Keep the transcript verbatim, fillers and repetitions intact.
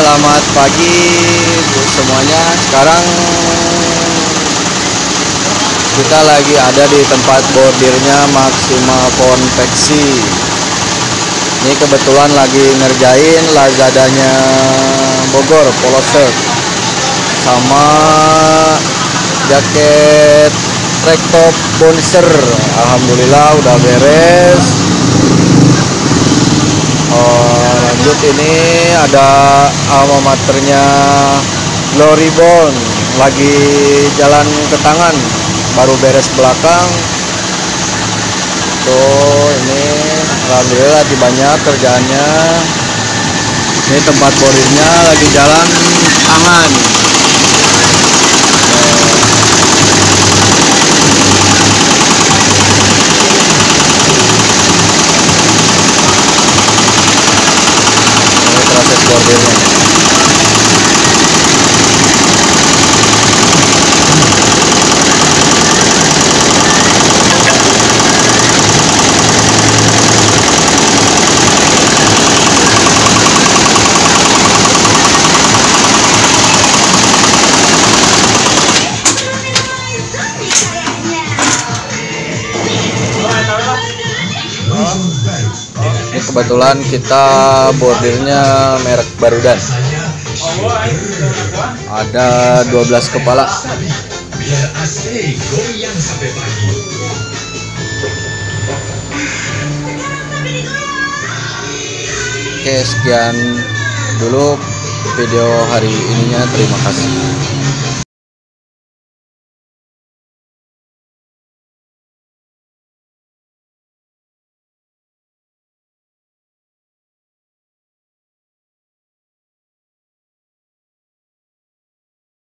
Selamat pagi semuanya. Sekarang kita lagi ada di tempat bordirnya Maxima Konveksi. Ini kebetulan lagi ngerjain Lazadanya Bogor polo-shirt sama jaket track top Bonser. Alhamdulillah udah beres. Oh, lanjut ini ada alma maternya Glory Bond lagi jalan ke tangan, baru beres belakang tuh. Ini alhamdulillah lagi banyak kerjaannya. Ini tempat bordirnya lagi jalan tangan. Bordirnya. Ini kebetulan kita bordirnya merek Barudan. Ada dua belas kepala. Oke, sekian dulu video hari ininya. Terima kasih.